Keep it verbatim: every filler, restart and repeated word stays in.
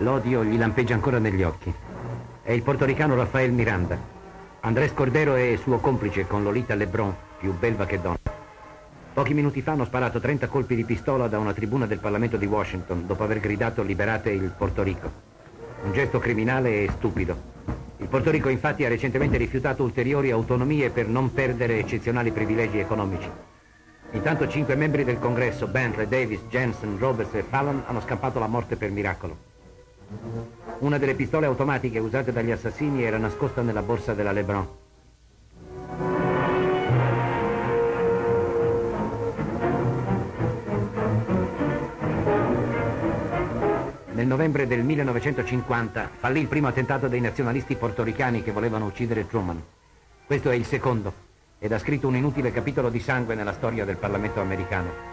L'odio gli lampeggia ancora negli occhi. È il portoricano Raphael Miranda. Andrés Cordero è suo complice con Lolita Lebron, più belva che donna. Pochi minuti fa hanno sparato trenta colpi di pistola da una tribuna del Parlamento di Washington dopo aver gridato "liberate il Porto Rico". Un gesto criminale e stupido. Il Porto Rico infatti ha recentemente rifiutato ulteriori autonomie per non perdere eccezionali privilegi economici. Intanto cinque membri del Congresso, Bentley, Davis, Jensen, Roberts e Fallon, hanno scampato la morte per miracolo. Una delle pistole automatiche usate dagli assassini era nascosta nella borsa della Lebron. Nel novembre del millenovecentocinquanta fallì il primo attentato dei nazionalisti portoricani che volevano uccidere Truman. Questo è il secondo ed ha scritto un inutile capitolo di sangue nella storia del Parlamento americano.